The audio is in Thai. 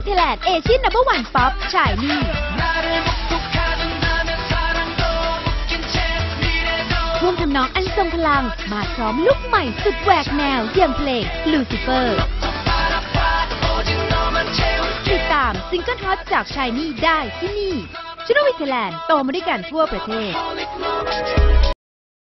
ไทยแลนด์เอเชียนNo.1ป๊อปชายนี่ท่วงทำนองอันทรงพลังมาพร้อมลุคใหม่สุดแหวกแนวอย่างเพลงลูซิเฟอร์ติดตามซิงเกิลฮอตจากชายนี่ได้ที่นี่ชนวิทยาแลนด์โตมาด้วยกันทั่วประเทศ